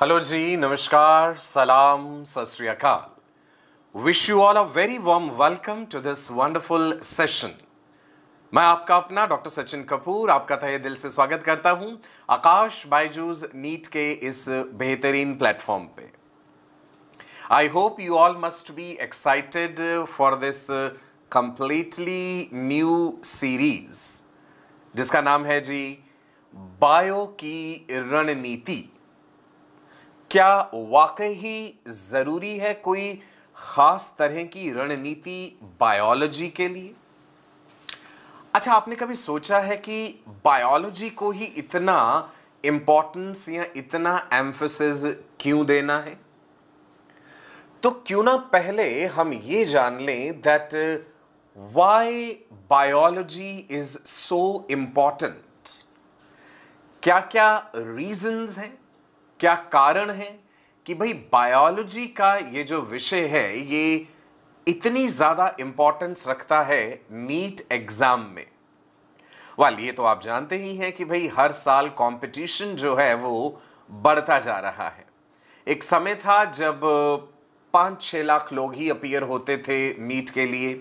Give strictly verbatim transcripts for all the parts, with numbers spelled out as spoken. Hello जी, नमस्कार, सलाम, सत श्री अकाल। Wish you all a very warm welcome to this wonderful session. मैं आपका अपना डॉक्टर सचिन कपूर आपका तहे दिल से स्वागत करता हूं आकाश बायजूज नीट के इस बेहतरीन प्लेटफॉर्म पे। I hope you all must be excited for this completely new series जिसका नाम है जी बायो की रणनीति। क्या वाकई ही ज़रूरी है कोई ख़ास तरह की रणनीति बायोलॉजी के लिए? अच्छा, आपने कभी सोचा है कि बायोलॉजी को ही इतना इम्पोर्टेंस या इतना एम्फसिस क्यों देना है? तो क्यों ना पहले हम ये जान लें that why biology is so important. क्या क्या रीजंस हैं, क्या कारण है कि भाई बायोलॉजी का ये जो विषय है ये इतनी ज़्यादा इम्पोर्टेंस रखता है नीट एग्ज़ाम में? वाल ये तो आप जानते ही हैं कि भाई हर साल कंपटीशन जो है वो बढ़ता जा रहा है। एक समय था जब पाँच छः लाख लोग ही अपीयर होते थे नीट के लिए।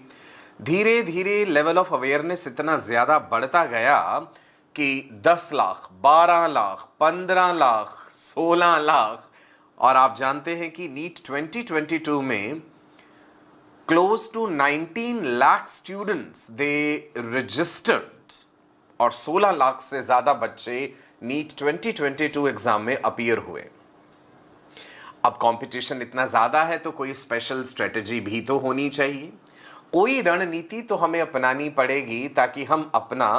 धीरे धीरे लेवल ऑफ अवेयरनेस इतना ज़्यादा बढ़ता गया कि दस लाख, बारह लाख, पंद्रह लाख, सोलह लाख और आप जानते हैं कि नीट ट्वेंटी ट्वेंटी टू में क्लोज टू उन्नीस लाख स्टूडेंट्स दे रजिस्टर्ड और सोलह लाख से ज़्यादा बच्चे NEET twenty twenty two exam में अपीयर हुए। अब कंपटीशन इतना ज़्यादा है तो कोई स्पेशल स्ट्रेटजी भी तो होनी चाहिए, कोई रणनीति तो हमें अपनानी पड़ेगी ताकि हम अपना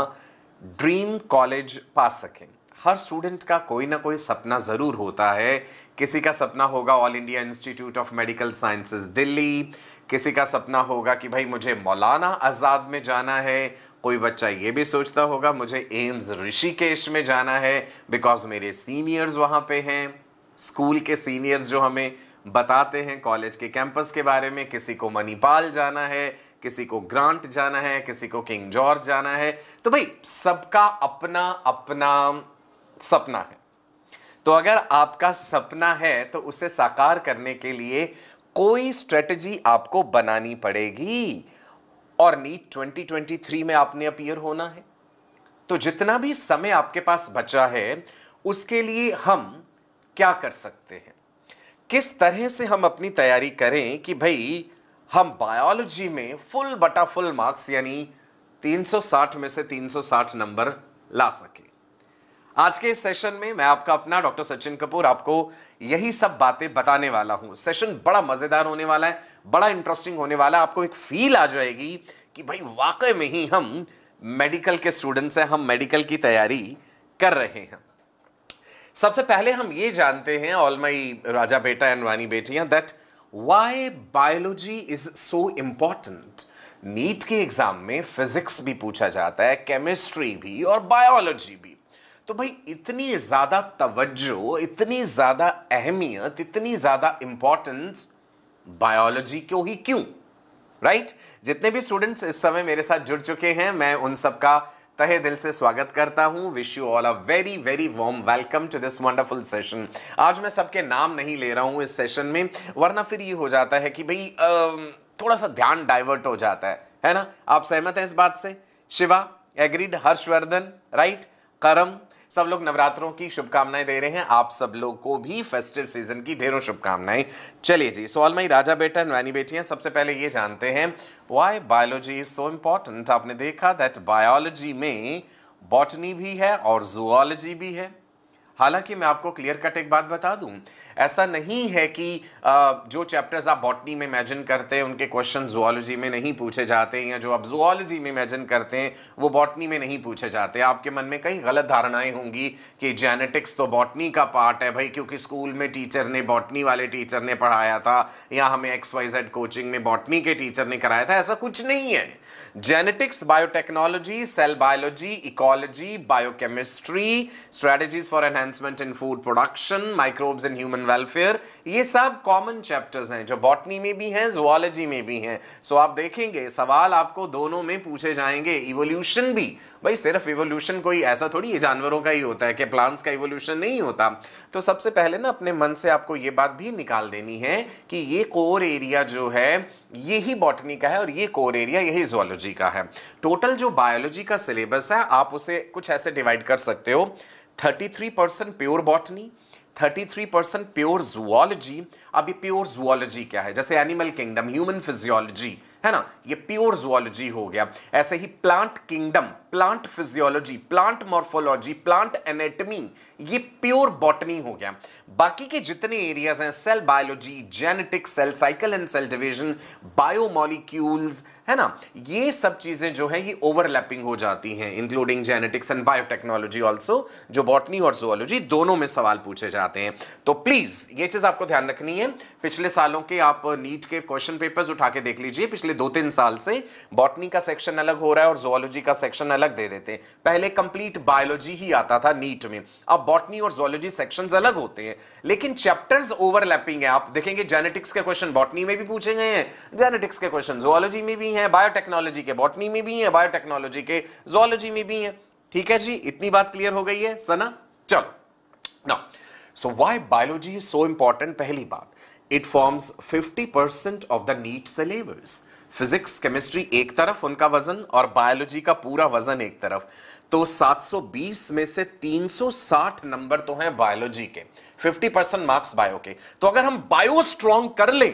ड्रीम कॉलेज पा सकें। हर स्टूडेंट का कोई ना कोई सपना ज़रूर होता है। किसी का सपना होगा All India Institute of Medical Sciences Delhi, किसी का सपना होगा कि भाई मुझे मौलाना आज़ाद में जाना है, कोई बच्चा ये भी सोचता होगा मुझे एम्स ऋषिकेश में जाना है बिकॉज मेरे सीनियर्स वहाँ पे हैं, स्कूल के सीनियर्स जो हमें बताते हैं कॉलेज के कैंपस के बारे में। किसी को मणिपाल जाना है, किसी को ग्रांट जाना है, किसी को किंग जॉर्ज जाना है। तो भाई सबका अपना अपना सपना है। तो अगर आपका सपना है तो उसे साकार करने के लिए कोई स्ट्रेटजी आपको बनानी पड़ेगी और नीट ट्वेंटी ट्वेंटी थ्री में आपने अपीयर होना है। तो जितना भी समय आपके पास बचा है उसके लिए हम क्या कर सकते हैं, किस तरह से हम अपनी तैयारी करें कि भाई हम बायोलॉजी में फुल बटा फुल मार्क्स यानी तीन सौ साठ में से तीन सौ साठ नंबर ला सके। आज के इस सेशन में मैं आपका अपना डॉक्टर सचिन कपूर आपको यही सब बातें बताने वाला हूं। सेशन बड़ा मज़ेदार होने वाला है, बड़ा इंटरेस्टिंग होने वाला है। आपको एक फील आ जाएगी कि भाई वाकई में ही हम मेडिकल के स्टूडेंट्स हैं, हम मेडिकल की तैयारी कर रहे हैं। सबसे पहले हम ये जानते हैं ऑल माई राजा बेटा एंड रानी बेटियां that Why biology is so important? NEET के एग्जाम में फिजिक्स भी पूछा जाता है, केमिस्ट्री भी और बायोलॉजी भी। तो भाई इतनी ज़्यादा तवज्जो, इतनी ज़्यादा अहमियत, इतनी ज़्यादा इम्पोर्टेंस बायोलॉजी को ही क्यों, राइट right? जितने भी स्टूडेंट्स इस समय मेरे साथ जुड़ चुके हैं मैं उन सबका तहे दिल से स्वागत करता हूं। Wish you all a very very warm welcome to this wonderful session. आज मैं सबके नाम नहीं ले रहा हूं इस सेशन में, वरना फिर ये हो जाता है कि भाई थोड़ा सा ध्यान डाइवर्ट हो जाता है, है ना? आप सहमत हैं इस बात से? शिवा एग्रीड, हर्षवर्धन राइट, करम, सब लोग नवरात्रों की शुभकामनाएं दे रहे हैं। आप सब लोग को भी फेस्टिव सीजन की ढेरों शुभकामनाएं। चलिए जी, सो ऑल माई राजा बेटा एंड रानी बेटियां, सबसे पहले ये जानते हैं why biology is so important. आपने देखा दैट बायोलॉजी में बॉटनी भी है और जूलॉजी भी है। हालांकि मैं आपको क्लियर कट एक बात बता दूं, ऐसा नहीं है कि जो चैप्टर्स आप बॉटनी में इमेजिन करते हैं उनके क्वेश्चन जूलॉजी में नहीं पूछे जाते या जो आप जूलॉजी में इमेजिन करते हैं वो बॉटनी में नहीं पूछे जाते। आपके मन में कई गलत धारणाएं होंगी कि जेनेटिक्स तो बॉटनी का पार्ट है भाई, क्योंकि स्कूल में टीचर ने, बॉटनी वाले टीचर ने पढ़ाया था या हमें एक्स वाई जेड कोचिंग में बॉटनी के टीचर ने कराया था। ऐसा कुछ नहीं है। Genetics, biotechnology, cell biology, ecology, biochemistry, strategies for enhancing advancement in food production, microbes in human welfare, ये सब कॉमन चैप्टर्स हैं जो बॉटनी में भी हैं, जुआलॉजी में भी हैं। सो so, आप देखेंगे सवाल आपको दोनों में पूछे जाएंगे। इवोल्यूशन भी, भाई सिर्फ इवोल्यूशन कोई ऐसा थोड़ी ये जानवरों का ही होता है कि प्लांट्स का इवोल्यूशन नहीं होता। तो सबसे पहले ना अपने मन से आपको ये बात भी निकाल देनी है कि ये कोर एरिया जो है यही बॉटनी का है और ये कोर एरिया यही जोलॉजी का है। टोटल जो बायोलॉजी का सिलेबस है आप उसे कुछ ऐसे डिवाइड कर सकते हो, thirty three percent pure botany, thirty three percent pure zoology. अभी प्योर ज़ूलॉजी क्या है, जैसे एनिमल किंगडम, ह्यूमन फिजियोलॉजी है ना, ये प्योर ज़ूलॉजी हो गया। ऐसे ही plant kingdom, plant physiology, plant morphology, plant anatomy, ये प्योर बॉटनी हो गया। बाकी के जितने एरियाज हैं, cell biology, genetics, cell cycle and cell division, biomolecules है ना, ये सब चीज़ें जो है ये ओवरलैपिंग हो जाती हैं, including genetics and biotechnology also, जो बॉटनी और ज़ूलॉजी दोनों में सवाल पूछे जाते हैं। तो प्लीज ये चीज आपको ध्यान रखनी है। पिछले सालों के आप नीट के क्वेश्चन पेपर्स उठा के देख लीजिए, पिछले दो तीन साल से बॉटनी का सेक्शन अलग हो रहा है और ज़ूलॉजी का सेक्शन अलग दे देते हैं। पहले कंप्लीट बायोलॉजी ही आता था नीट में, अब बॉटनी और ज़ूलॉजी सेक्शंस अलग होते हैं, लेकिन चैप्टर्स ओवरलैपिंग है। आप देखेंगे जेनेटिक्स के क्वेश्चन बॉटनी में भी पूछे गए हैं, जेनेटिक्स के क्वेश्चन ज़ूलॉजी में भी हैं, बायोटेक्नोलॉजी के बॉटनी में भी हैं, बायोटेक्नोलॉजी के ज़ूलॉजी में भी हैं। ठीक है जी, इतनी बात क्लियर हो गई है सना। चलो ना, So why biology is so important? पहली बात, it forms fifty percent of the NEET syllabus. Physics, chemistry एक तरफ उनका वजन और बायोलॉजी का पूरा वजन एक तरफ, तो सात सौ बीस में से तीन सौ साठ नंबर तो हैं बायोलॉजी के, फिफ्टी परसेंट मार्क्स बायो के। तो अगर हम बायो स्ट्रॉन्ग कर लें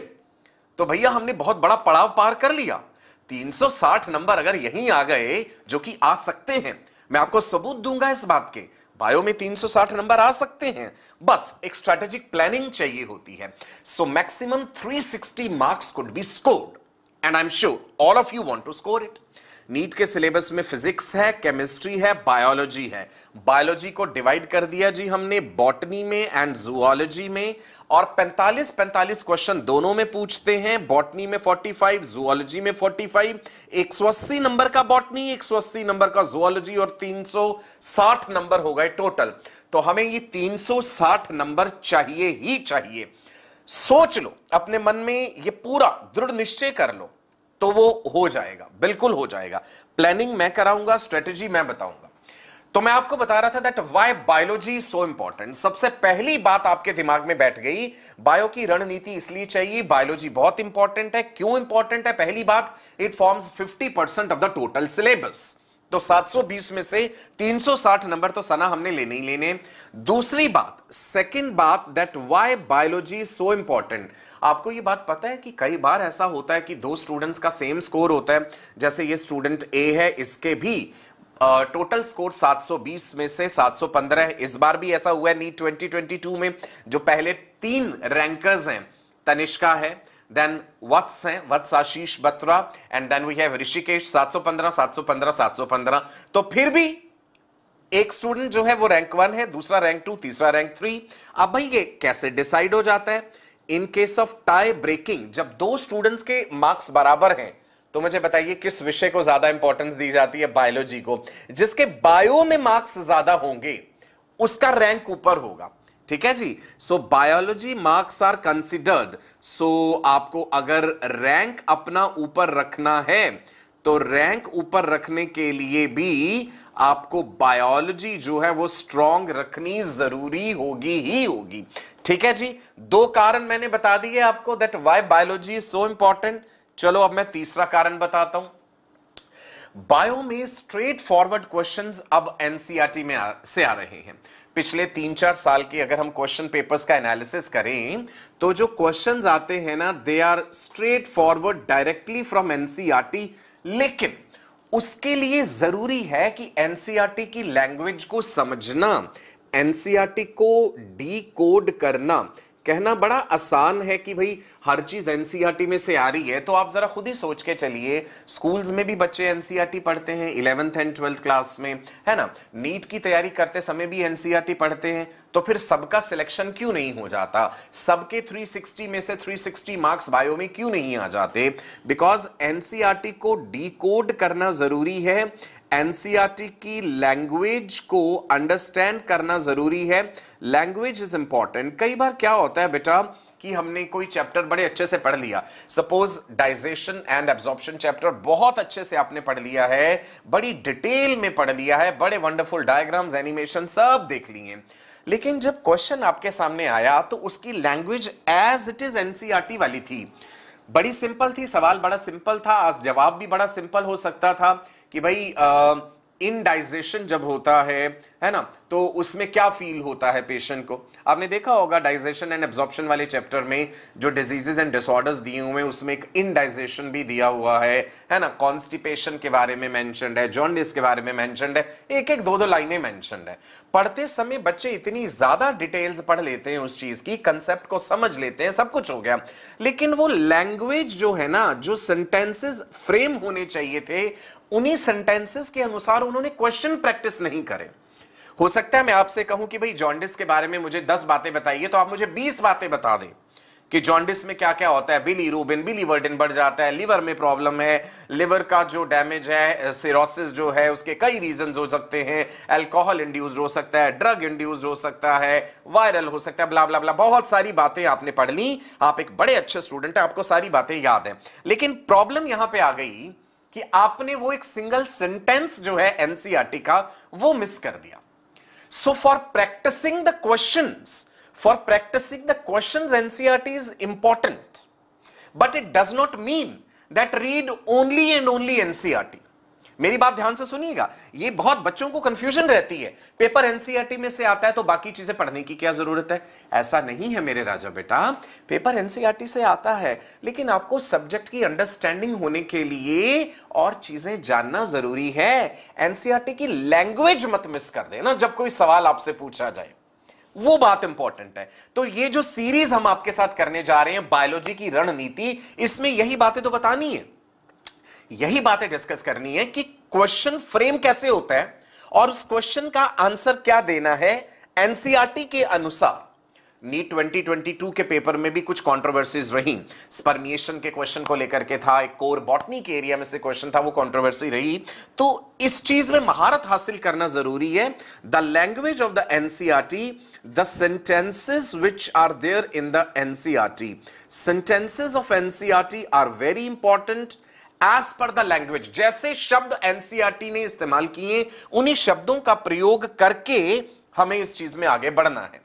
तो भैया हमने बहुत बड़ा पड़ाव पार कर लिया। तीन सौ साठ नंबर अगर यहीं आ गए, जो कि आ सकते हैं, मैं आपको सबूत दूंगा इस बात के, बायो में तीन सौ साठ नंबर आ सकते हैं, बस एक स्ट्रेटेजिक प्लानिंग चाहिए होती है। So maximum three sixty marks could be scored and I am sure all of you want to score it. NEET के सिलेबस में फिजिक्स है, केमिस्ट्री है, बायोलॉजी है। बायोलॉजी को डिवाइड कर दिया जी हमने बॉटनी में एंड ज़ूलॉजी में, और पैंतालीस पैंतालीस क्वेश्चन दोनों में पूछते हैं। बॉटनी में पैंतालीस, ज़ूलॉजी में पैंतालीस, एक सौ अस्सी नंबर का बॉटनी, एक सौ अस्सी नंबर का ज़ूलॉजी, और तीन सौ साठ नंबर हो गए टोटल। तो हमें ये तीन सौ साठ नंबर चाहिए ही चाहिए। सोच लो अपने मन में, ये पूरा दृढ़ निश्चय कर लो तो वो हो जाएगा, बिल्कुल हो जाएगा। प्लानिंग मैं कराऊंगा, स्ट्रेटेजी मैं बताऊंगा। तो मैं आपको बता रहा था that why biology is so important. सबसे पहली बात आपके दिमाग में बैठ गई, बायो की रणनीति इसलिए चाहिए, बायोलॉजी बहुत इंपॉर्टेंट है। क्यों इंपॉर्टेंट है? पहली बात, it forms fifty percent of the total syllabus, तो सात सौ बीस में से तीन सौ साठ नंबर तो सना हमने लेने ही लेने। दूसरी बात, सेकंड बात, that why biology is so important. आपको ये बात पता है कि कई बार ऐसा होता है कि दो स्टूडेंट्स का सेम स्कोर होता है, जैसे ये स्टूडेंट ए है, इसके भी टोटल uh, स्कोर सात सौ बीस में से सात सौ पंद्रह है। इस बार भी ऐसा हुआ है नीट ट्वेंटी ट्वेंटी टू में, जो पहले तीन रैंकर्स हैं, तनिष्का है, देन वत्स हैं, Vats Ashish Batra, and then we have Rishikesh, सात सौ पंद्रह सात सौ पंद्रह सात सौ पंद्रह। तो फिर भी एक स्टूडेंट जो है वो रैंक वन है, दूसरा रैंक टू, तीसरा रैंक थ्री। अब भाई ये कैसे डिसाइड हो जाता है? In case of tie breaking, जब दो स्टूडेंट्स के मार्क्स बराबर हैं, तो मुझे बताइए किस विषय को ज्यादा इंपॉर्टेंस दी जाती है? बायोलॉजी को। जिसके बायो में मार्क्स ज्यादा होंगे उसका रैंक ऊपर होगा। ठीक है जी। So biology marks are considered. So आपको अगर रैंक अपना ऊपर रखना है तो रैंक ऊपर रखने के लिए भी आपको बायोलॉजी जो है वो स्ट्रॉन्ग रखनी जरूरी होगी ही होगी। ठीक है जी। दो कारण मैंने बता दिए आपको that why biology is so important. चलो अब मैं तीसरा कारण बताता हूं। बायो में स्ट्रेट फॉरवर्ड क्वेश्चंस अब एनसीईआरटी में आ, से आ रहे हैं। पिछले तीन चार साल के अगर हम क्वेश्चन पेपर्स का एनालिसिस करें तो जो क्वेश्चंस आते हैं ना, they are straight forward directly from NCERT. लेकिन उसके लिए जरूरी है कि एनसीईआरटी की लैंग्वेज को समझना, एनसीईआरटी को डीकोड करना। कहना बड़ा आसान है कि भाई हर चीज़ एनसीईआरटी में से आ रही है, तो आप ज़रा खुद ही सोच के चलिए, स्कूल्स में भी बच्चे एनसीईआरटी पढ़ते हैं, इलेवेंथ एंड ट्वेल्थ क्लास में, है ना, नीट की तैयारी करते समय भी एनसीईआरटी पढ़ते हैं, तो फिर सबका सिलेक्शन क्यों नहीं हो जाता? सबके थ्री सिक्स्टी में से थ्री सिक्स्टी मार्क्स बायो में क्यों नहीं आ जाते? बिकॉज एनसीईआरटी को डीकोड करना ज़रूरी है। एनसीईआरटी की लैंग्वेज को अंडरस्टैंड करना जरूरी है. Language is important. कई बार क्या होता है बेटा कि हमने कोई चैप्टर बड़े अच्छे से पढ़ लिया, suppose digestion and absorption chapter बहुत अच्छे से आपने पढ़ लिया है, बड़ी डिटेल में पढ़ लिया है, बड़े वंडरफुल डायग्राम्स एनिमेशन सब देख लिए, लेकिन जब क्वेश्चन आपके सामने आया तो उसकी language as it is NCERT वाली थी, बड़ी सिंपल थी, सवाल बड़ा सिंपल था, जवाब भी बड़ा सिंपल हो सकता था कि भाई इन डाइजेशन जब होता है है ना तो उसमें क्या फील होता है पेशेंट को. आपने देखा होगा डाइजेशन एंड एब्जॉर्प्शन वाले चैप्टर में जो डिजीजेज एंड डिसऑर्डर्स दिए हुए हैं उसमें एक इन डाइजेशन भी दिया हुआ है है ना, कॉन्स्टिपेशन के बारे में मेंशन्ड है, जॉन्डिस के बारे में मेंशन्ड है, एक एक दो दो लाइनें मेंशन्ड है. पढ़ते समय बच्चे इतनी ज़्यादा डिटेल्स पढ़ लेते हैं उस चीज़ की, कंसेप्ट को समझ लेते हैं, सब कुछ हो गया, लेकिन वो लैंग्वेज जो है ना, जो सेंटेंसेज फ्रेम होने चाहिए थे उन्हीं सेंटेंसेज के अनुसार उन्होंने क्वेश्चन प्रैक्टिस नहीं करे. हो सकता है मैं आपसे कहूं कि भाई जॉन्डिस के बारे में मुझे दस बातें बताइए तो आप मुझे बीस बातें बता दें कि जॉन्डिस में क्या क्या होता है, बिलीरुबिन बिलीवर्डिन बढ़ जाता है, लिवर में प्रॉब्लम है, लिवर का जो डैमेज है, सिरोसिस जो है, उसके कई रीजंस हो सकते हैं, अल्कोहल इंड्यूस्ड हो सकता है, ड्रग इंड्यूस्ड हो सकता है, वायरल हो सकता है, ब्ला ब्ला ब्ला, बहुत सारी बातें आपने पढ़ ली, आप एक बड़े अच्छे स्टूडेंट हैं, आपको सारी बातें याद हैं, लेकिन प्रॉब्लम यहां पर आ गई कि आपने वो एक सिंगल सेंटेंस जो है एनसीईआरटी का वो मिस कर दिया. So for practicing the questions, for practicing the questions, N C E R T is important. But it does not mean that read only and only N C E R T. मेरी बात ध्यान से सुनिएगा, ये बहुत बच्चों को confusion रहती है, पेपर एनसीईआरटी में से आता है तो बाकी चीजें पढ़ने की क्या जरूरत है. ऐसा नहीं है मेरे राजा बेटा, पेपर एनसीईआरटी से आता है लेकिन आपको सब्जेक्ट की अंडरस्टैंडिंग होने के लिए और चीजें जानना जरूरी है. एनसीईआरटी की लैंग्वेज मत मिस कर देना जब कोई सवाल आपसे पूछा जाए, वो बात इंपॉर्टेंट है. तो ये जो सीरीज हम आपके साथ करने जा रहे हैं बायोलॉजी की रणनीति, इसमें यही बातें तो बतानी है, यही बातें डिस्कस करनी है कि क्वेश्चन फ्रेम कैसे होता है और उस क्वेश्चन का आंसर क्या देना है एनसीईआरटी के अनुसार. नीट ट्वेंटी ट्वेंटी टू के पेपर में भी कुछ कंट्रोवर्सीज रही, स्पर्मिएशन के क्वेश्चन को लेकर के था, एक कोर बॉटनी के एरिया में से क्वेश्चन था, वो कंट्रोवर्सी रही. तो इस चीज में महारत हासिल करना जरूरी है. The language of the NCERT, the sentences which are there in the NCERT, sentences of NCERT are very important As per the language. जैसे शब्द एनसीईआरटी ने इस्तेमाल किए उन्हीं शब्दों का प्रयोग करके हमें इस चीज में आगे बढ़ना है.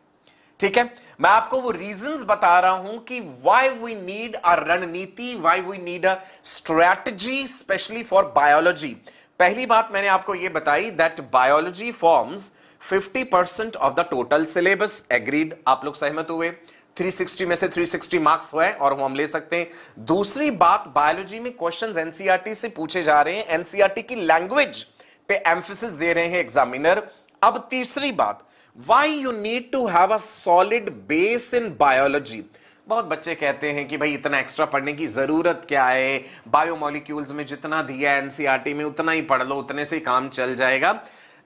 ठीक है, मैं आपको वो रीजंस बता रहा हूं कि व्हाई वी नीड अ रणनीति, why we need a strategy specially for biology. पहली बात मैंने आपको ये बताई that biology forms fifty percent of the total syllabus. Agreed, आप लोग सहमत हुए, तीन सौ साठ में से तीन सौ साठ मार्क्स हुए और वो हम ले सकते हैं. दूसरी बात, बायोलॉजी में क्वेश्चंस एनसीईआरटी से पूछे जा रहे हैं, एनसीईआरटी की लैंग्वेज पे एम्फेसिस दे रहे हैं एग्जामिनर. अब तीसरी बात, why you need to have a solid base in biology. बहुत बच्चे कहते हैं कि भाई इतना एक्स्ट्रा पढ़ने की जरूरत क्या है, बायोमोलिक्यूल्स में जितना दिया है एनसीईआरटी में उतना ही पढ़ लो, उतने से काम चल जाएगा.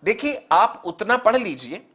देखिए, आप उतना पढ़ लीजिए,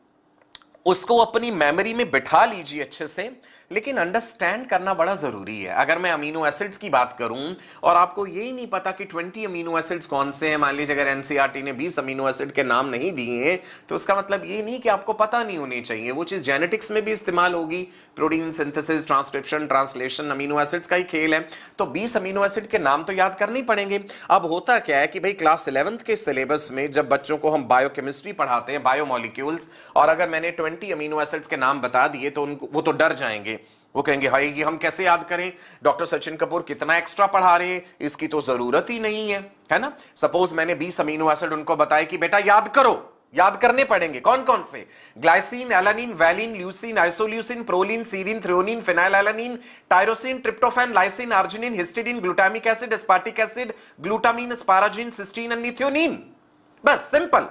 उसको अपनी मेमोरी में बिठा लीजिए अच्छे से, लेकिन अंडरस्टैंड करना बड़ा ज़रूरी है. अगर मैं अमीनो एसिड्स की बात करूं और आपको ये ही नहीं पता कि बीस अमीनो एसिड्स कौन से हैं, मान लीजिए अगर एनसीईआरटी ने बीस अमीनो एसिड के नाम नहीं दिए हैं तो उसका मतलब ये नहीं कि आपको पता नहीं होने चाहिए. वो चीज़ जेनेटिक्स में भी इस्तेमाल होगी, protein synthesis, transcription, translation, amino acids का ही खेल है. तो बीस अमीनो एसिड के नाम तो याद करने पड़ेंगे. अब होता क्या है कि भाई क्लास इलेवंथ के सिलेबस में जब बच्चों को हम बायोकेमिस्ट्री पढ़ाते हैं, बायोमोलिक्यूल्स, और अगर मैंने बीस अमीनो एसिड्स के नाम बता दिए तो उनको वो तो डर जाएंगे, वो कहेंगे हाय ये हम कैसे याद करें, डॉक्टर सचिन कपूर कितना एक्स्ट्रा पढ़ा रहे हैं, इसकी तो जरूरत ही नहीं है, है ना. सपोज मैंने बीस अमीनो एसिड उनको बताया कि बेटा याद करो, याद करने पड़ेंगे कौन कौन से, glycine, alanine, valine, leucine, isoleucine, proline, serine, threonine, phenylalanine, tyrosine, tryptophan, lysine, arginine, histidine, glutamic acid, aspartic acid, glutamine, asparagine, cysteine and methionine. बस सिंपल.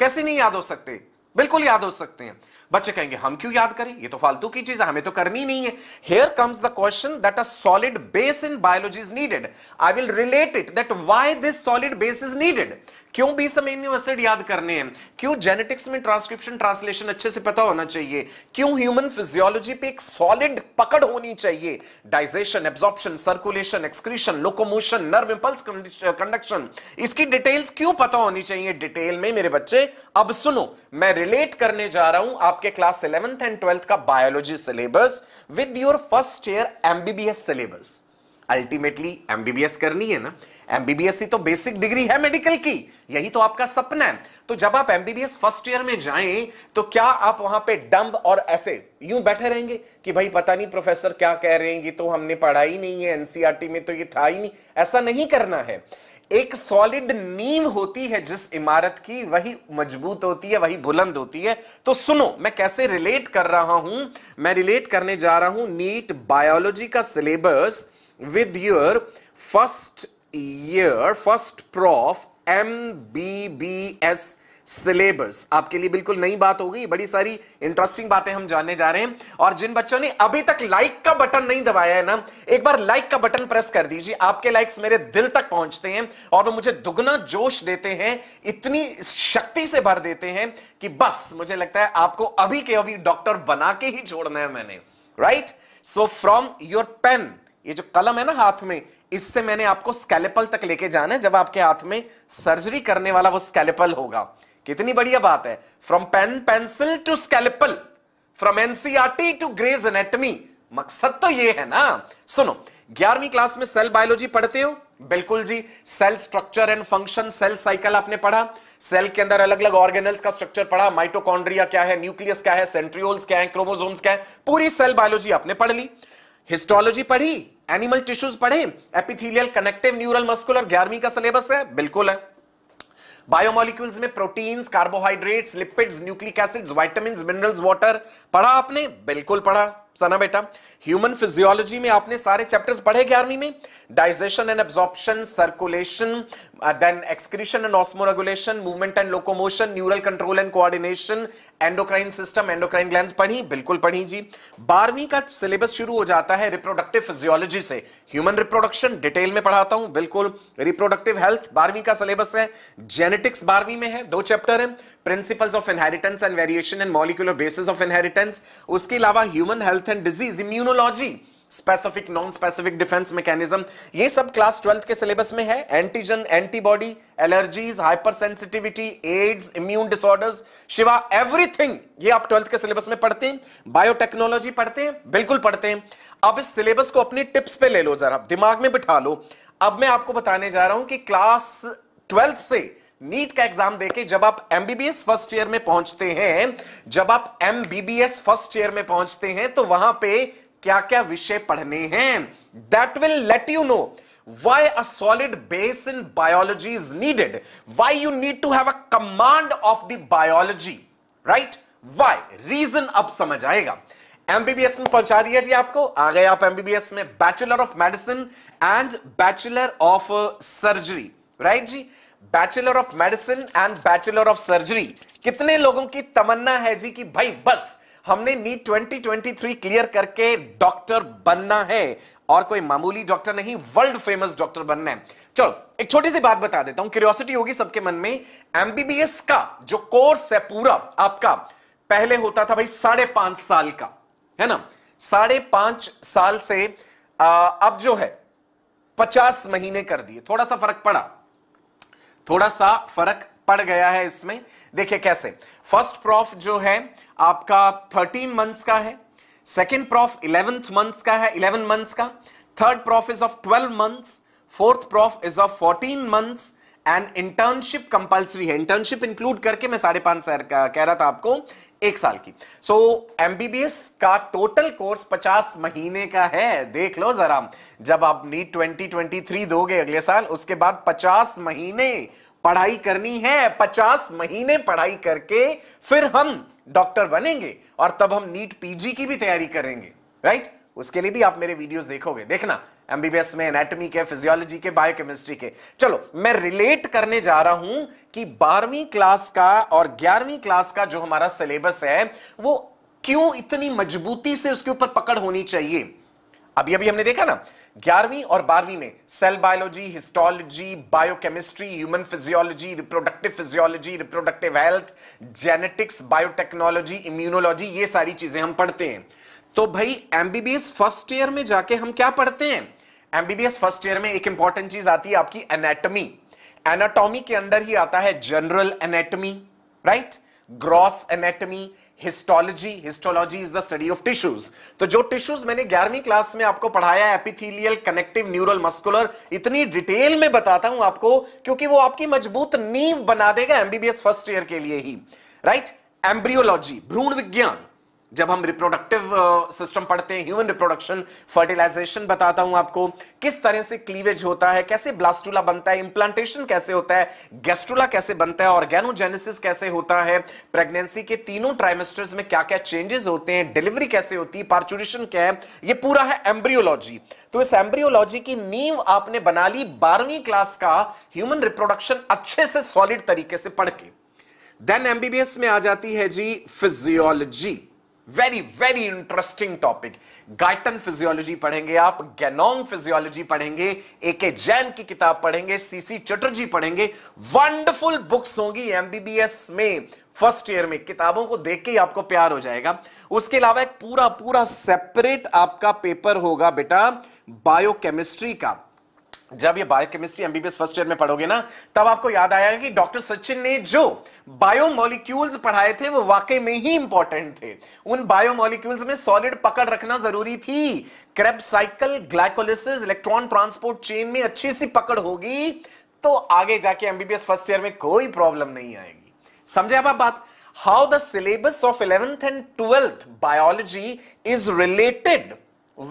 कैसे नहीं याद हो सकते? बिल्कुल याद हो सकते हैं। बच्चे कहेंगे हम क्यों याद करें, ये तो फालतू की चीज है, हमें तो करनी नहीं है। Here comes the question that a solid base in biology is needed. I will relate it that why this solid base is needed. क्यों बीस अमीनो एसिड याद करने हैं, क्यों जेनेटिक्स में ट्रांसक्रिप्शन ट्रांसलेशन अच्छे से पता होना चाहिए, क्यों ह्यूमन फिजियोलॉजी पे एक सॉलिड पकड़ होनी चाहिए, digestion, absorption, circulation, excretion, locomotion, nerve impulse conduction, इसकी डिटेल्स क्यों पता होनी चाहिए। डिटेल में मेरे बच्चे अब सुनो, मैं रिलेट करने जा रहा हूं आपके क्लास इलेवेंथ एंड ट्वेल्थ का biology syllabus with your first year MBBS syllabus. Ultimately MBBS करनी है ना, एमबीबीएस ही तो बेसिक डिग्री है मेडिकल की, यही तो आपका सपना है। तो जब आप एमबीबीएस फर्स्ट ईयर में जाएं तो क्या आप वहां पे डंब और ऐसे यूं बैठे रहेंगे कि भाई पता नहीं प्रोफेसर क्या कह रहे हैं, ये तो हमने पढ़ा ही नहीं है, एनसीईआरटी में तो ये था ही नहीं। ऐसा नहीं करना है। एक सॉलिड नींव होती है जिस इमारत की, वही मजबूत होती है, वही बुलंद होती है। तो सुनो मैं कैसे रिलेट कर रहा हूं, मैं रिलेट करने जा रहा हूं नीट बायोलॉजी का syllabus with your first year first prof MBBS syllabus. आपके लिए बिल्कुल नई बात होगी, बड़ी सारी इंटरेस्टिंग बातें हम जानने जा रहे हैं। और जिन बच्चों ने अभी तक लाइक का बटन नहीं दबाया है ना, एक बार लाइक का बटन प्रेस कर दीजिए। आपके लाइक्स मेरे दिल तक पहुंचते हैं और वो मुझे दुगना जोश देते हैं, इतनी शक्ति से भर देते हैं कि बस मुझे लगता है आपको अभी के अभी डॉक्टर बना के ही छोड़ना है मैंने। Right, so from your pen, ये जो कलम है ना हाथ में, इससे मैंने आपको स्कैलेपल तक लेके जाना है। जब आपके हाथ में सर्जरी करने वाला वो स्कैलेपल होगा, कितनी बढ़िया बात है। From pen pencil to scalpel, from NCERT to Gray's anatomy, मकसद तो ये है ना। सुनो, ग्यारहवीं क्लास में सेल बायोलॉजी पढ़ते हो? बिल्कुल जी। Cell structure and function, cell cycle आपने पढ़ा, सेल के अंदर अलग अलग ऑर्गेनल्स का स्ट्रक्चर पढ़ा, माइटोकॉन्ड्रिया क्या है, न्यूक्लियस क्या है, सेंट्रियोल्स क्या है, क्रोमोसोम्स क्या है, पूरी सेल बायोलॉजी आपने पढ़ ली। हिस्टोलॉजी पढ़ी, एनिमल टिश्यूज पढ़े, एपिथेलियल, कनेक्टिव, न्यूरल, मस्कुलर, ग्यारहवीं का सिलेबस है, बिल्कुल है। बायोमोलिक्यूल्स में proteins, carbohydrates, lipids, nucleic acids, vitamins, minerals, water पढ़ा आपने? बिल्कुल पढ़ा सना बेटा। ह्यूमन फिजियोलॉजी में आपने सारे चैप्टर्स पढ़े ग्यारहवीं में, digestion and absorption, circulation, then excretion and osmoregulation, movement and locomotion, neural control and coordination, endocrine system, endocrine glands पढ़ी? बिल्कुल पढ़ी जी। बारहवीं का सिलेबस शुरू हो जाता है रिप्रोडक्टिव फिजियोलॉजी से, ह्यूमन रिप्रोडक्शन डिटेल में पढ़ाता हूं, बिल्कुल। रिप्रोडक्टिव हेल्थ बारहवीं का सिलेबस है, जेनेटिक्स बारहवीं में है, दो चैप्टर है, principles of inheritance and variation and molecular basis of inheritance. उसके अलावा human health and disease, immunology, specific, non specific, defence mechanism, ये सब क्लास ट्वेल्थ के सिलेबस में है। Antigen, antibody, allergies, hypersensitivity, AIDS, immune disorders, शिवा everything, ये आप ट्वेल्थ के सिलेबस में पढ़ते हैं। बायोटेक्नोलॉजी पढ़ते हैं? बिल्कुल पढ़ते हैं। अब इस सिलेबस को अपने टिप्स पे ले लो, जरा दिमाग में बिठा लो। अब मैं आपको बताने जा रहा हूं कि क्लास ट्वेल्थ से नीट का एग्जाम देके जब आप एमबीबीएस फर्स्ट ईयर में पहुंचते हैं, जब आप एमबीबीएस फर्स्ट ईयर में पहुंचते हैं तो वहां पे क्या क्या विषय पढ़ने हैं, that will let you know why a solid base in biology is needed, why you need to have a command of the biology. Right, why reason अब समझ आएगा। एमबीबीएस में पहुंचा दिया जी आपको, आ गए आप एमबीबीएस में, bachelor of medicine and bachelor of surgery. Right जी, bachelor of medicine and bachelor of surgery. कितने लोगों की तमन्ना है जी कि भाई बस हमने NEET twenty twenty three clear करके डॉक्टर बनना है, और कोई मामूली डॉक्टर नहीं, वर्ल्ड फेमस डॉक्टर बनना है। चलो एक छोटी सी बात बता देता हूं, क्यूरियोसिटी होगी सबके मन में। एमबीबीएस का जो कोर्स है पूरा आपका, पहले होता था भाई साढ़े पांच साल का, है ना, साढ़े पांच साल से आ, अब जो है पचास महीने कर दिए, थोड़ा सा फर्क पड़ा, थोड़ा सा फर्क पड़ गया है इसमें। देखिए कैसे, फर्स्ट प्रॉफ जो है आपका थर्टीन मंथ्स का है, सेकंड प्रॉफ इलेवेंथ मंथ्स का है, इलेवन मंथ्स का, third prof is of twelve months, fourth prof is of fourteen months and internship compulsory है। इंटर्नशिप इंक्लूड करके मैं साढ़े पांच साल का कह रहा था आपको, एक साल की। सो एमबीबीएस का टोटल कोर्स पचास महीने का है। देख लो जरा, जब आप नीट ट्वेंटी ट्वेंटी थ्री दोगे अगले साल, उसके बाद पचास महीने पढ़ाई करनी है। पचास महीने पढ़ाई करके फिर हम डॉक्टर बनेंगे और तब हम नीट पीजी की भी तैयारी करेंगे। राइट, उसके लिए भी आप मेरे वीडियोस देखोगे, देखना एमबीबीएस में एनाटॉमी के, फिजियोलॉजी के, बायोकेमिस्ट्री के। चलो मैं रिलेट करने जा रहा हूं कि बारहवीं क्लास का और ग्यारहवीं क्लास का जो हमारा सिलेबस है वो क्यों इतनी मजबूती से उसके ऊपर पकड़ होनी चाहिए। अभी अभी हमने देखा ना ग्यारहवीं और बारहवीं में cell biology, histology, biochemistry, human physiology, reproductive physiology, reproductive health, genetics, biotechnology, immunology, ये सारी चीजें हम पढ़ते हैं। तो भाई एमबीबीएस फर्स्ट ईयर में जाके हम क्या पढ़ते हैं? एमबीबीएस फर्स्ट ईयर में एक इंपॉर्टेंट चीज आती है आपकी एनाटॉमी। एनाटॉमी के अंदर ही आता है general anatomy, right, gross anatomy, histology. Histology is the study of tissues. तो जो टिश्यूज मैंने ग्यारहवीं क्लास में आपको पढ़ाया, एपिथेलियल, कनेक्टिव, न्यूरल, मस्कुलर, इतनी डिटेल में बताता हूं आपको क्योंकि वो आपकी मजबूत नींव बना देगा एमबीबीएस फर्स्ट ईयर के लिए ही, राइट। एम्ब्रियोलॉजी, भ्रूण विज्ञान, जब हम रिप्रोडक्टिव सिस्टम uh, पढ़ते हैं, ह्यूमन रिप्रोडक्शन, फर्टिलाइजेशन बताता हूं आपको, किस तरह से क्लीवेज होता है, कैसे ब्लास्टुला बनता है, इम्प्लांटेशन कैसे होता है, गैस्ट्रुला कैसे बनता है, ऑर्गेनोजेनेसिस कैसे होता है, प्रेगनेंसी के तीनों ट्राइमेस्टर्स में क्या क्या चेंजेस होते हैं, डिलीवरी कैसे होती है, पार्चुरेशन क्या है, ये पूरा है एम्ब्रियोलॉजी। तो इस एम्ब्रियोलॉजी की नींव आपने बना ली बारहवीं क्लास का ह्यूमन रिप्रोडक्शन अच्छे से सॉलिड तरीके से पढ़ के। देन एमबीबीएस में आ जाती है जी physiology, very very interesting topic. Guyton physiology पढ़ेंगे आप, गैनोंग फिजियोलॉजी पढ़ेंगे, एके जैन की किताब पढ़ेंगे, सीसी चटर्जी पढ़ेंगे, वंडरफुल बुक्स होंगी एमबीबीएस में फर्स्ट ईयर में। किताबों को देख के ही आपको प्यार हो जाएगा। उसके अलावा एक पूरा पूरा सेपरेट आपका पेपर होगा बेटा बायोकेमिस्ट्री का। जब ये बायोकेमिस्ट्री एमबीबीएस फर्स्ट ईयर में पढ़ोगे ना, तब आपको याद आएगा कि डॉक्टर सचिन ने जो बायोमोलिक्यूल्स पढ़ाए थे वो वाकई में ही इंपॉर्टेंट थे। उन बायोमोलिक्यूल्स में सॉलिड पकड़ रखना जरूरी थी। Krebs cycle, glycolysis, electron transport chain में अच्छी सी पकड़ होगी तो आगे जाके एमबीबीएस फर्स्ट ईयर में कोई प्रॉब्लम नहीं आएगी। समझे आप बात? How the syllabus of eleventh and twelfth biology is related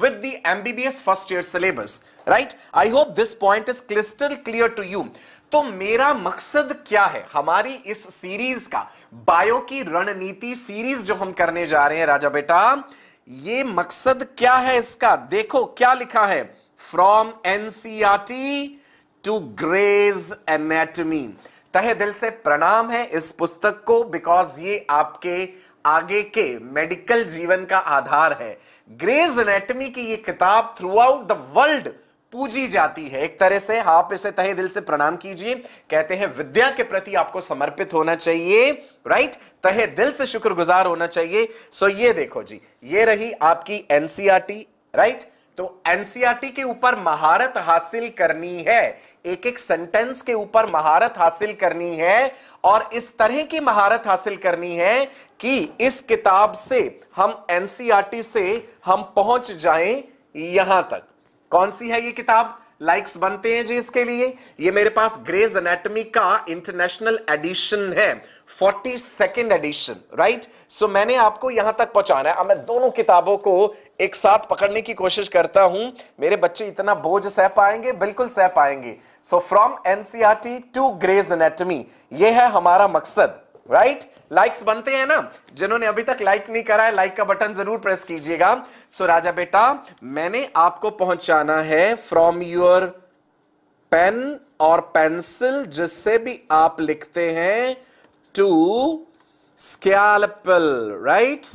with the M B B S first year syllabus, right? I hope this point is crystal clear to you. तो मेरा मकसद क्या है हमारी इस सीरीज का, बायो की रणनीति सीरीज जो हम करने जा रहे हैं राजा बेटा, ये मकसद क्या है इसका? देखो क्या लिखा है, from N C E R T to Gray's Anatomy। तहे दिल से प्रणाम है इस पुस्तक को, बिकॉज ये आपके आगे के मेडिकल जीवन का आधार है। ग्रेज एनाटॉमी की ये किताब थ्रू आउट द वर्ल्ड पूजी जाती है एक तरह से। आप इसे तहे दिल से प्रणाम कीजिए। कहते हैं विद्या के प्रति आपको समर्पित होना चाहिए, राइट, तहे दिल से शुक्रगुजार होना चाहिए। सो ये देखो जी, ये रही आपकी एनसीईआरटी, राइट। तो एनसीईआरटी के ऊपर महारत हासिल करनी है, एक एक सेंटेंस के ऊपर महारत हासिल करनी है, और इस तरह की महारत हासिल करनी है कि इस किताब से हम, एनसीईआरटी से हम पहुंच जाएं यहां तक। कौन सी है ये किताब? लाइक्स बनते हैं जी इसके लिए। ये मेरे पास ग्रेज एनाटॉमी का इंटरनेशनल एडिशन है, forty second edition, right. So मैंने आपको यहां तक पहुंचाना है। अब मैं दोनों किताबों को एक साथ पकड़ने की कोशिश करता हूं, मेरे बच्चे इतना बोझ सह पाएंगे? बिल्कुल सह पाएंगे। So from NCERT to Gray's anatomy, ये है हमारा मकसद, राइट right? लाइक्स बनते हैं ना, जिन्होंने अभी तक लाइक नहीं करा है लाइक का बटन जरूर प्रेस कीजिएगा। सो so, राजा बेटा मैंने आपको पहुंचाना है फ्रॉम योर पेन और पेंसिल, जिससे भी आप लिखते हैं, to scalpel, right.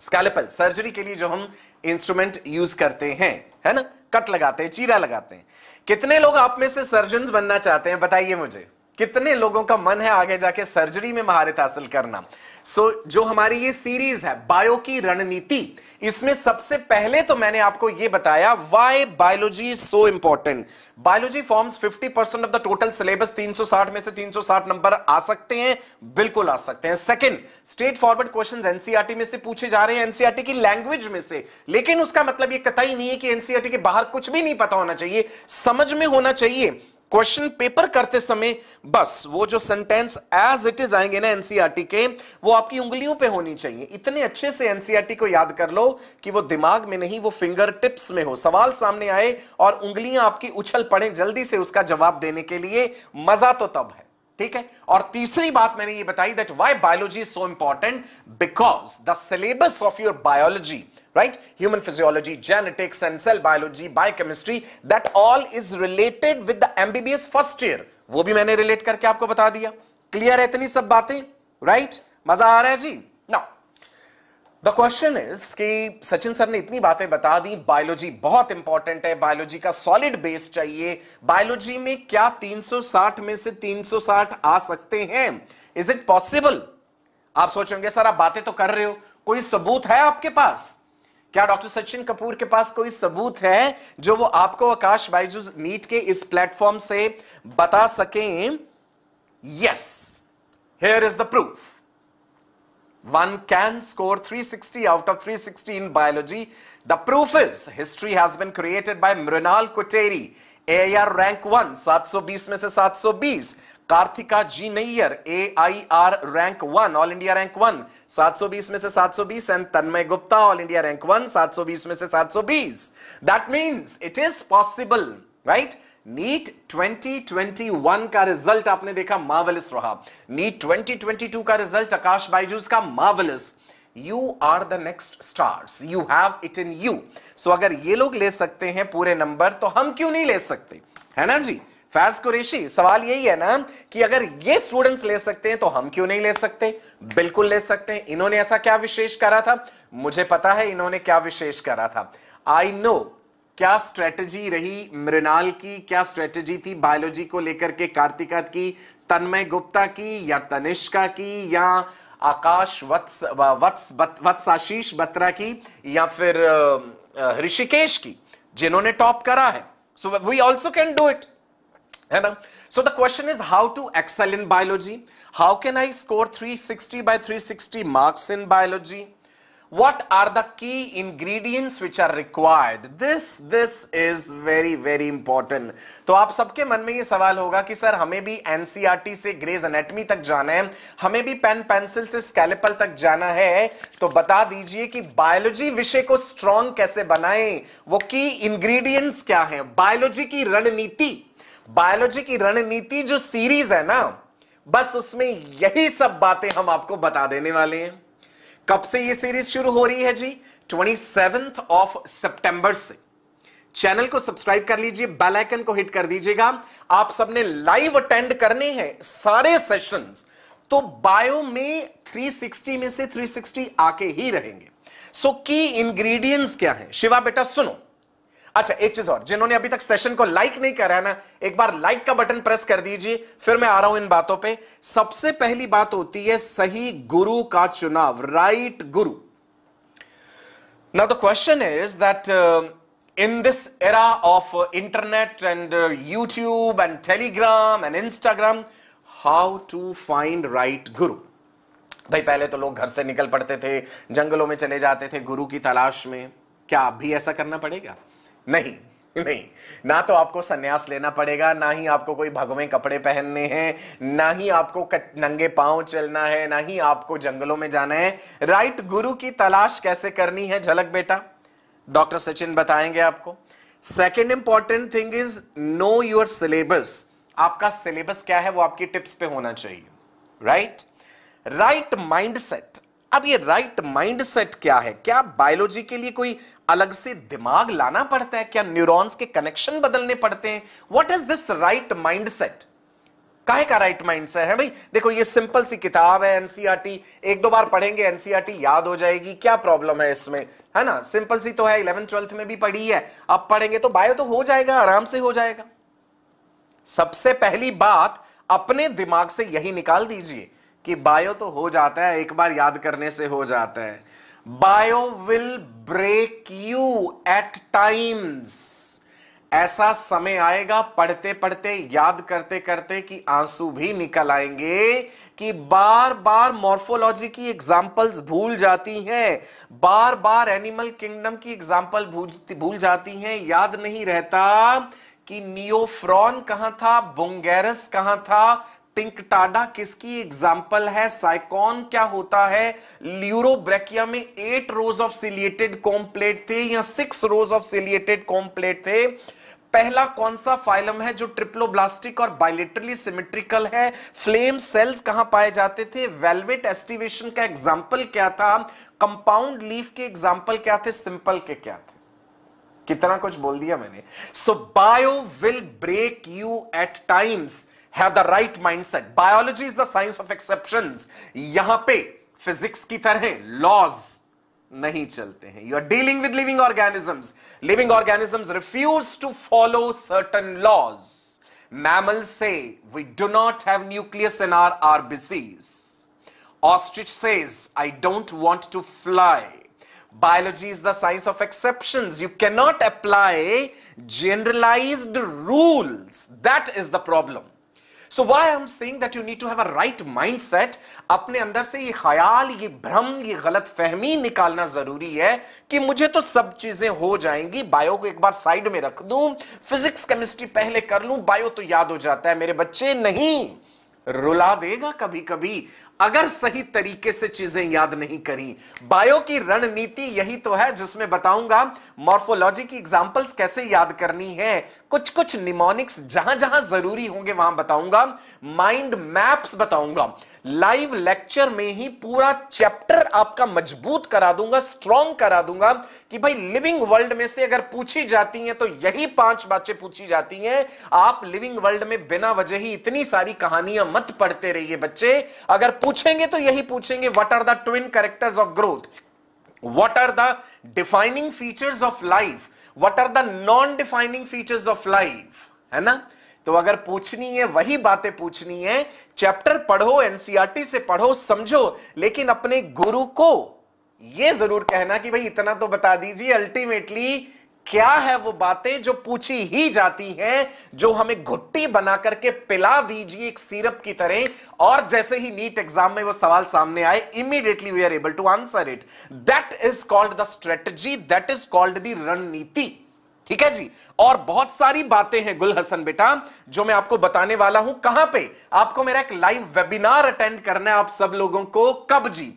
Scalpel surgery के लिए जो हम इंस्ट्रूमेंट यूज करते हैं, है ना, कट लगाते हैं, चीरा लगाते हैं। कितने लोग आप में से सर्जन बनना चाहते हैं? बताइए मुझे, कितने लोगों का मन है आगे जाके सर्जरी में महारत हासिल करना? सो so, जो हमारी ये सीरीज है बायो की रणनीति, इसमें सबसे पहले तो मैंने आपको ये बताया why biology is so important. Biology forms fifty percent of the total syllabus. तीन सौ साठ में से तीन सौ साठ नंबर आ सकते हैं, बिल्कुल आ सकते हैं। Second, straight forward questions NCERT में से पूछे जा रहे हैं, एनसीईआरटी की लैंग्वेज में से। लेकिन उसका मतलब ये कतई नहीं है कि एनसीईआरटी के बाहर कुछ भी नहीं पता होना चाहिए, समझ में होना चाहिए। क्वेश्चन पेपर करते समय बस वो जो सेंटेंस एज इट इज आएंगे ना एनसीईआरटी के, वो आपकी उंगलियों पे होनी चाहिए। इतने अच्छे से एनसीईआरटी को याद कर लो कि वो दिमाग में नहीं, वो फिंगर टिप्स में हो। सवाल सामने आए और उंगलियां आपकी उछल पड़े जल्दी से उसका जवाब देने के लिए, मजा तो तब है, ठीक है। और तीसरी बात मैंने ये बताई that why biology is so important, because the syllabus of your biology, right? Human physiology, genetics and cell biology, biochemistry, that all is related with the M B B S first year. वो भी मैंने relate करके आपको बता दिया. Clear है इतनी सब बातें, right? मजा आ रहा है जी. Now, the question is कि सचिन सर ने इतनी बातें बता दी, biology बहुत important है, biology का solid base चाहिए. Biology में क्या तीन सौ साठ में से तीन सौ साठ आ सकते हैं? Is it possible? आप सोच रहे होंगे सर आप बातें तो कर रहे हो, कोई सबूत है आपके पास? क्या डॉक्टर सचिन कपूर के पास कोई सबूत है जो वो आपको आकाश बायजूस नीट के इस प्लेटफॉर्म से बता सकें? Yes, here is the proof. One can score three sixty out of three sixty in biology. The proof is history has been created by Mrinal Kutteri, A I R rank one, सात सौ बीस में से सात सौ बीस. Karthika G Nair, A I R rank one, all India rank one, सात सौ बीस में से सात सौ बीस. And Tanmay Gupta, all India rank one, सात सौ बीस में से सात सौ बीस. That means it is possible, right? NEET twenty twenty one का रिजल्ट आपने देखा मार्वलस रहा, नीट ट्वेंटी ट्वेंटी टू का रिजल्ट आकाश बायजूस का marvellous. You are the next stars. You have it in you. So अगर ये लोग ले सकते हैं पूरे नंबर तो हम क्यों नहीं ले सकते, है ना जी? फैज कुरैशी, सवाल यही है ना कि अगर ये स्टूडेंट्स ले सकते हैं तो हम क्यों नहीं ले सकते? बिल्कुल ले सकते हैं. इन्होंने ऐसा क्या विशेष करा था? मुझे पता है इन्होंने क्या विशेष करा था. आई नो क्या स्ट्रेटजी रही मृणाल की, क्या स्ट्रेटजी थी बायोलॉजी को लेकर के कार्तिका की, तन्मय गुप्ता की, या तनिष्का की, या आकाश वत्स वत्स वत्स आशीष बत्रा की, या फिर ऋषिकेश की, जिन्होंने टॉप करा है. So we also can do it, है ना? So the question is how to excel in biology, how can I score three sixty by three sixty marks in biology, what are the key ingredients which are required. this this is very very important. तो आप सबके मन में ये सवाल होगा कि sir हमें भी N C E R T से ग्रेज एनाटमी तक जाना है, हमें भी पेन पेंसिल से स्कैलेपल तक जाना है, तो बता दीजिए कि बायोलॉजी विषय को स्ट्रॉन्ग कैसे बनाएं, वो की इंग्रेडिएंट्स क्या हैं. बायोलॉजी की रणनीति, बायोलॉजी की रणनीति जो सीरीज है ना, बस उसमें यही सब बातें हम आपको बता देने वाले हैं. कब से ये सीरीज शुरू हो रही है जी? सत्ताईस ऑफ सितंबर से. चैनल को सब्सक्राइब कर लीजिए, बेल आइकन को हिट कर दीजिएगा. आप सबने लाइव अटेंड करने हैं सारे सेशंस, तो बायो में थ्री सिक्सटी में से थ्री सिक्सटी आके ही रहेंगे. सो की इंग्रेडिएंट्स क्या हैं? शिवा बेटा सुनो. अच्छा एक चीज और, जिन्होंने अभी तक सेशन को लाइक नहीं करा है ना, एक बार लाइक का बटन प्रेस कर दीजिए, फिर मैं आ रहा हूं इन बातों पे. सबसे पहली बात होती है सही गुरु का चुनाव, right Guru. Now the question is that in this era of internet and YouTube and Telegram and Instagram, how to find right guru. भाई पहले तो लोग घर से निकल पड़ते थे, जंगलों में चले जाते थे गुरु की तलाश में. क्या आप भी ऐसा करना पड़ेगा? नहीं नहीं, ना तो आपको सन्यास लेना पड़ेगा, ना ही आपको कोई भगवे कपड़े पहनने हैं, ना ही आपको नंगे पांव चलना है, ना ही आपको जंगलों में जाना है. राइट गुरु की तलाश कैसे करनी है झलक बेटा, डॉक्टर सचिन बताएंगे आपको. Second important thing is know your syllabus. आपका सिलेबस क्या है वो आपकी टिप्स पे होना चाहिए, राइट? Right mindset. अब ये राइट माइंडसेट क्या है? क्या बायोलॉजी के लिए कोई अलग से दिमाग लाना पड़ता है? क्या न्यूरॉन्स के कनेक्शन बदलने पड़ते हैं? What is this right mindset? काहे का राइट माइंडसेट है भाई? देखो ये सिंपल सी किताब है एनसीईआरटी, एक दो बार पढ़ेंगे एनसीईआरटी याद हो जाएगी, क्या प्रॉब्लम है इसमें, है ना? सिंपल सी तो है, इलेवन ट्वेल्थ में भी पढ़ी है, अब पढ़ेंगे तो बायो तो हो जाएगा, आराम से हो जाएगा. सबसे पहली बात अपने दिमाग से यही निकाल दीजिए कि बायो तो हो जाता है, एक बार याद करने से हो जाता है. Bio will break you at times. ऐसा समय आएगा पढ़ते पढ़ते, याद करते करते, कि आंसू भी निकल आएंगे, कि बार बार मॉर्फोलॉजी की एग्जाम्पल्स भूल जाती हैं, बार बार एनिमल किंगडम की एग्जाम्पल भूल जाती हैं, याद नहीं रहता कि नियोफ्रॉन कहां था, बुंगेरस कहां था, पिंकटाडा किसकी एग्जाम्पल है? साइकॉन क्या होता है? ल्यूरोब्रेकिया में eight rows of ciliated comb plate थे या six rows of ciliated comb plate थे? पहला कौन सा फाइलम है जो ट्रिप्लोब्लास्टिक और बाइलेटरली सिमेट्रिकल है? फ्लेम सेल्स कहां पाए जाते थे? वेलवेट एस्टिवेशन का एग्जाम्पल क्या था? कंपाउंड लीफ के एग्जाम्पल क्या थे? सिंपल के क्या थे? कितना कुछ बोल दिया मैंने. So bio will break you at times. Have the right mindset. Biology is the science of exceptions. यहां पे फिजिक्स की तरह लॉज नहीं चलते हैं. You are dealing with living organisms. Living organisms refuse to follow certain laws. Mammals से we do not have nucleus in our RBCs. Ostrich says I don't want to fly. Biology is the science of exceptions. You cannot apply generalized rules. That is the problem. So why I am saying that you need to have a right mindset. अपने अंदर से ये ख्याल, ये भ्रम, ये गलत फहमी निकालना जरूरी है कि मुझे तो सब चीजें हो जाएंगी. बायो को एक बार साइड में रख दूं, फिजिक्स केमिस्ट्री पहले कर लूं, बायो तो याद हो जाता है. मेरे बच्चे नहीं, रुला देगा कभी कभी अगर सही तरीके से चीजें याद नहीं करी. बायो की रणनीति यही तो है जिसमें बताऊंगा मॉर्फोलॉजी की एग्जांपल्स कैसे याद करनी है. कुछ कुछ निमोनिक्स जहां जहां जरूरी होंगे वहां बताऊंगा. माइंड मैप्स बताऊंगा. लाइव लेक्चर में ही पूरा चैप्टर आपका मजबूत करा दूंगा, स्ट्रॉन्ग करा दूंगा कि भाई लिविंग वर्ल्ड में से अगर पूछी जाती है तो यही पांच बातें पूछी जाती हैं. आप लिविंग वर्ल्ड में बिना वजह ही इतनी सारी कहानियां मत पढ़ते रहिए बच्चे. अगर पूछेंगे तो यही पूछेंगे. What are the twin characters of growth? What are the defining features of life? What are the non defining features of life? है ना? तो अगर पूछनी है वही बातें पूछनी है. चैप्टर पढ़ो, एनसीईआरटी से पढ़ो, समझो, लेकिन अपने गुरु को यह जरूर कहना कि भाई इतना तो बता दीजिए अल्टीमेटली क्या है वो बातें जो पूछी ही जाती हैं, जो हमें घुट्टी बना करके पिला दीजिए एक सिरप की तरह, और जैसे ही नीट एग्जाम में वो सवाल सामने आए immediately we are able to answer it. That is called the strategy. That is called the रणनीति. ठीक है जी. और बहुत सारी बातें हैं गुल हसन बेटा जो मैं आपको बताने वाला हूं. कहां पे? आपको मेरा एक लाइव वेबिनार अटेंड करना है आप सब लोगों को. कब जी?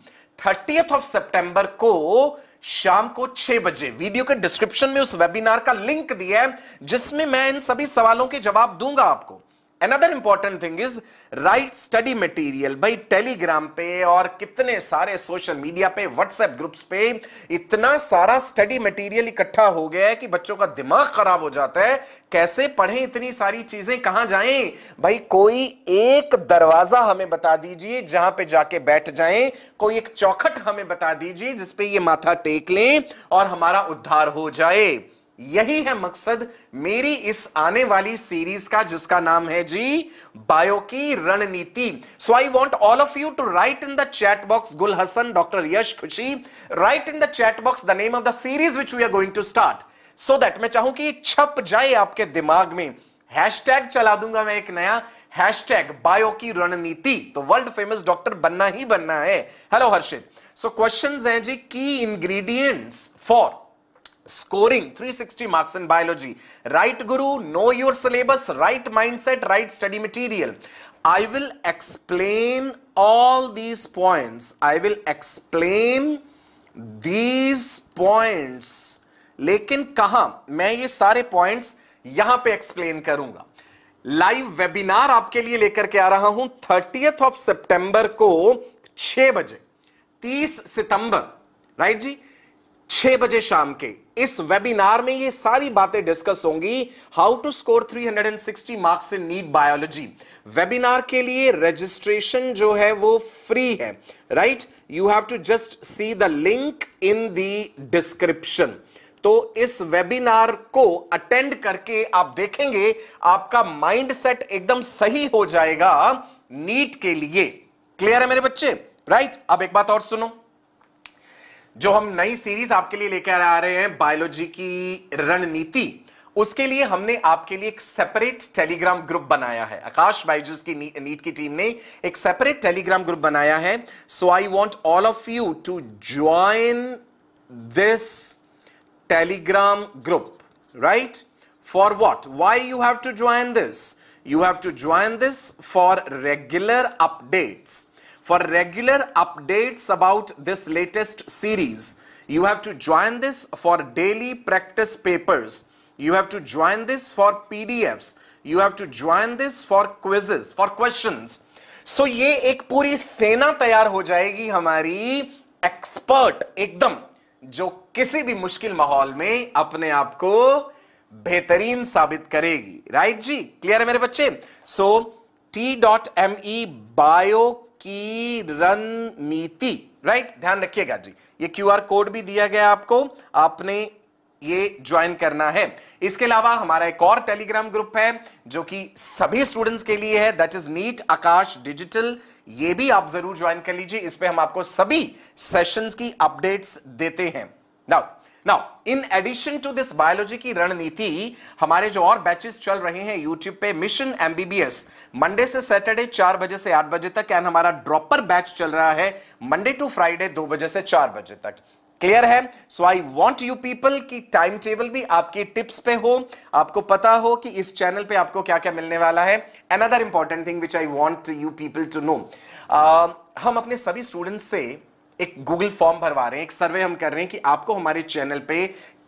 थर्टीएथ ऑफ सितंबर को शाम को छह बजे. वीडियो के डिस्क्रिप्शन में उस वेबिनार का लिंक दिया है जिसमें मैं इन सभी सवालों के जवाब दूंगा आपको. Another important thing is right study material. भाई टेलीग्राम पे और कितने सारे सोशल मीडिया पे, व्हाट्सएप ग्रुप्स पे इतना सारा स्टडी मटेरियल इकट्ठा हो गया है कि बच्चों का दिमाग खराब हो जाता है. कैसे पढ़ें इतनी सारी चीजें, कहां जाएं? भाई कोई एक दरवाजा हमें बता दीजिए जहां पे जाके बैठ जाएं. कोई एक चौखट हमें बता दीजिए जिसपे ये माथा टेक लें और हमारा उद्धार हो जाए. यही है मकसद मेरी इस आने वाली सीरीज का जिसका नाम है जी बायो की रणनीति. So I want all of you to write in the chat box, Gul Hasan, doctor Yash, Khushi, write in the chat box the name of the series which we are going to start, so that मैं चाहूं कि छप जाए आपके दिमाग में. Hashtag चला दूंगा मैं एक नया, हैशटैग बायो की रणनीति. तो वर्ल्ड फेमस डॉक्टर बनना ही बनना है. हेलो हर्षित. सो क्वेश्चंस हैं जी की ingredients for scoring three sixty marks in biology. Right guru, know your syllabus, right mindset, right study material. I will explain all these points. I will explain these points. लेकिन कहाँ? मैं ये सारे points यहाँ पे explain करूँगा. Live webinar आपके लिए लेकर के आ रहा हूँ थर्टीएथ ऑफ सितंबर को छह बजे. तीस सितंबर, राइट जी, छह बजे शाम के इस वेबिनार में ये सारी बातें डिस्कस होंगी. How to score three sixty marks in NEET biology. Webinar के लिए रजिस्ट्रेशन जो है वो फ्री है, right? You have to just see the link in the description. तो इस वेबिनार को अटेंड करके आप देखेंगे आपका माइंडसेट एकदम सही हो जाएगा नीट के लिए. क्लियर है मेरे बच्चे, राइट? अब एक बात और सुनो, जो हम नई सीरीज आपके लिए लेकर आ रहे हैं बायोलॉजी की रणनीति, उसके लिए हमने आपके लिए एक सेपरेट टेलीग्राम ग्रुप बनाया है. आकाश बायजूस की नी, नीट की टीम ने एक सेपरेट टेलीग्राम ग्रुप बनाया है. So I want all of you to join this Telegram group, right? For what? Why you have to join this? you have to join this for regular updates. For regular updates about this latest series, you have to join this for daily practice papers. You have to join this for P D Fs. You have to join this for quizzes, for questions. So ये एक पूरी सेना तैयार हो जाएगी हमारी expert एकदम, जो किसी भी मुश्किल माहौल में अपने आप को बेहतरीन साबित करेगी. राइट right जी, क्लियर है मेरे बच्चे. So T dot M E bio की रणनीति, राइट right? ध्यान रखिएगा जी. ये क्यूआर कोड भी दिया गया आपको, आपने ये ज्वाइन करना है. इसके अलावा हमारा एक और टेलीग्राम ग्रुप है जो कि सभी स्टूडेंट्स के लिए है, that is NEET Aakash digital. ये भी आप जरूर ज्वाइन कर लीजिए. इस पे हम आपको सभी सेशंस की अपडेट्स देते हैं. Now now in addition to this biology की रणनीति, हमारे जो और बैचेस चल रहे हैं यूट्यूब पे, मिशन एमबीबीएस मंडे से सैटरडे चार बजे से आठ बजे तक, एंड हमारा ड्रॉपर बैच चल रहा है मंडे टू फ्राइडे दो बजे से चार बजे तक. क्लियर है. So I want you people की टाइम टेबल भी आपकी टिप्स पे हो, आपको पता हो कि इस चैनल पे आपको क्या क्या मिलने वाला है. Another important thing which I want you people to know, हम अपने सभी स्टूडेंट्स से एक गूगल फॉर्म भरवा रहे हैं, एक सर्वे हम कर रहे हैं कि आपको हमारे चैनल पे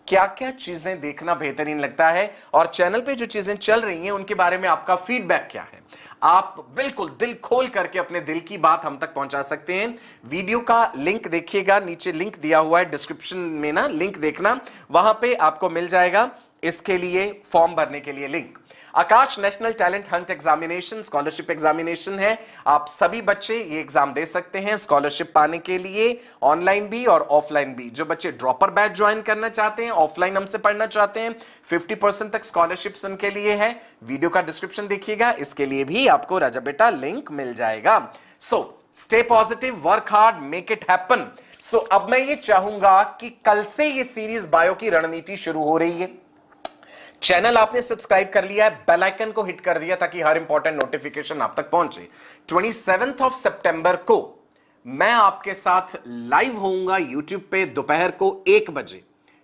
क्या क्या चीजें देखना बेहतरीन लगता है और चैनल पे जो चीजें चल रही हैं उनके बारे में आपका फीडबैक क्या है. आप बिल्कुल दिल खोल करके अपने दिल की बात हम तक पहुंचा सकते हैं. वीडियो का लिंक देखिएगा, नीचे लिंक दिया हुआ है डिस्क्रिप्शन में ना, लिंक देखना, वहां पे आपको मिल जाएगा इसके लिए फॉर्म भरने के लिए link. Aakash national talent hunt examination scholarship examination है, आप सभी बच्चे ये एग्जाम दे सकते हैं स्कॉलरशिप पाने के लिए, ऑनलाइन भी और ऑफलाइन भी. जो बच्चे ड्रॉपर बैच ज्वाइन करना चाहते हैं, ऑफलाइन हमसे पढ़ना चाहते हैं, पचास परसेंट तक स्कॉलरशिप्स उनके लिए है. वीडियो का डिस्क्रिप्शन देखिएगा, इसके लिए भी आपको राजा बेटा लिंक मिल जाएगा. So stay positive, work hard, make it happen. So अब मैं ये चाहूंगा कि कल से ये सीरीज बायो की रणनीति शुरू हो रही है. चैनल आपने सब्सक्राइब कर लिया है, बेल आइकन को हिट कर दिया ताकि हर इंपॉर्टेंट नोटिफिकेशन आप तक पहुंचे. सत्ताईस ऑफ सितंबर को मैं आपके साथ लाइव होऊंगा यूट्यूब पे दोपहर को एक बजे.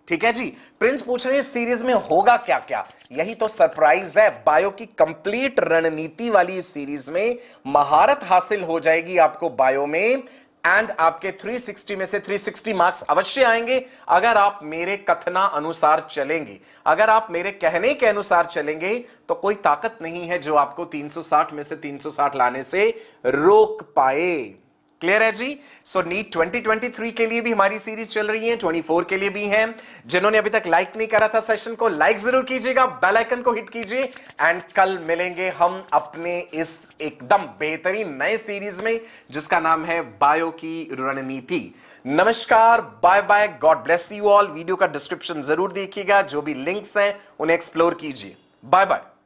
ठीक है जी. प्रिंस पूछ रहे हैं सीरीज में होगा क्या क्या, यही तो सरप्राइज है. बायो की कंप्लीट रणनीति वाली सीरीज में महारत हासिल हो जाएगी आपको बायो में, एंड आपके तीन सौ साठ में से तीन सौ साठ मार्क्स अवश्य आएंगे अगर आप मेरे कथना अनुसार चलेंगे. अगर आप मेरे कहने के अनुसार चलेंगे तो कोई ताकत नहीं है जो आपको तीन सौ साठ में से तीन सौ साठ लाने से रोक पाए. क्लियर है जी. So NEET twenty twenty three के लिए भी हमारी सीरीज चल रही है, चौबीस के लिए भी है. जिन्होंने अभी तक लाइक नहीं करा था सेशन को, लाइक जरूर कीजिएगा, बेल आइकन को हिट कीजिए, एंड कल मिलेंगे हम अपने इस एकदम बेहतरीन नए सीरीज में जिसका नाम है बायो की रणनीति. नमस्कार, bye bye, God bless you all. Video का डिस्क्रिप्शन जरूर देखिएगा, जो भी लिंक्स हैं उन्हें एक्सप्लोर कीजिए. Bye bye.